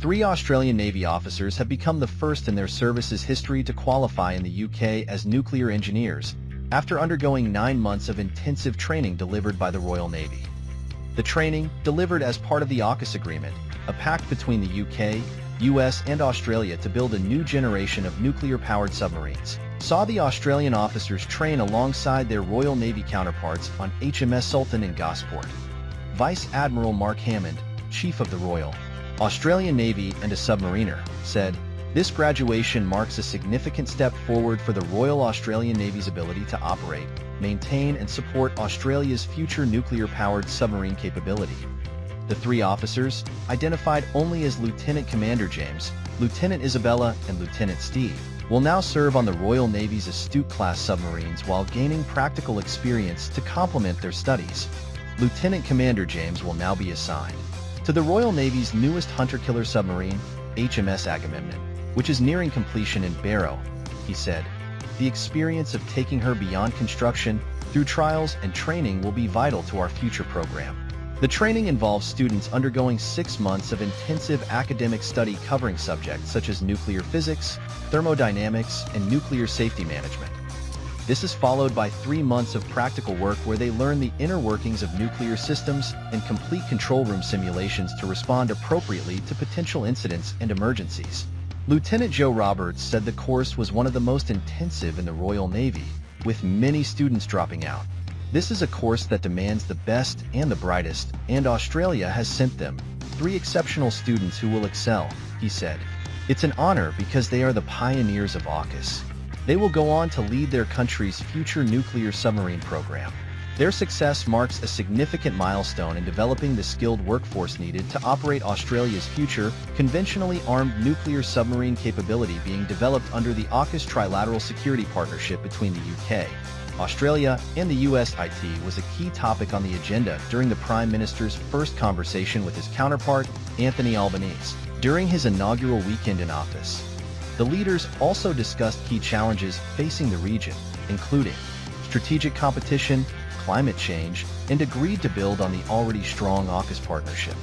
Three Australian Navy officers have become the first in their service's history to qualify in the UK as nuclear engineers after undergoing 9 months of intensive training delivered by the Royal Navy. The training, delivered as part of the AUKUS agreement, a pact between the UK, US and Australia to build a new generation of nuclear-powered submarines, saw the Australian officers train alongside their Royal Navy counterparts on HMS Sultan in Gosport. Vice Admiral Mark Hammond, Chief of the Royal Australian Navy and a submariner, said, "This graduation marks a significant step forward for the Royal Australian Navy's ability to operate, maintain and support Australia's future nuclear-powered submarine capability." The three officers, identified only as Lieutenant Commander James, Lieutenant Isabella and Lieutenant Steve, will now serve on the Royal Navy's Astute-class submarines while gaining practical experience to complement their studies. Lieutenant Commander James will now be assigned to the Royal Navy's newest hunter-killer submarine, HMS Agamemnon, which is nearing completion in Barrow, he said. "The experience of taking her beyond construction, through trials and training will be vital to our future program." The training involves students undergoing 6 months of intensive academic study covering subjects such as nuclear physics, thermodynamics, and nuclear safety management. This is followed by 3 months of practical work where they learn the inner workings of nuclear systems and complete control room simulations to respond appropriately to potential incidents and emergencies. Lieutenant Joe Roberts said the course was one of the most intensive in the Royal Navy, with many students dropping out. "This is a course that demands the best and the brightest, and Australia has sent them 3 exceptional students who will excel," he said. "It's an honor because they are the pioneers of AUKUS. They will go on to lead their country's future nuclear submarine program." Their success marks a significant milestone in developing the skilled workforce needed to operate Australia's future conventionally armed nuclear submarine capability being developed under the AUKUS Trilateral Security Partnership between the UK, Australia, and the US. It was a key topic on the agenda during the Prime Minister's first conversation with his counterpart, Anthony Albanese, during his inaugural weekend in office. The leaders also discussed key challenges facing the region, including strategic competition, climate change, and agreed to build on the already strong AUKUS partnership.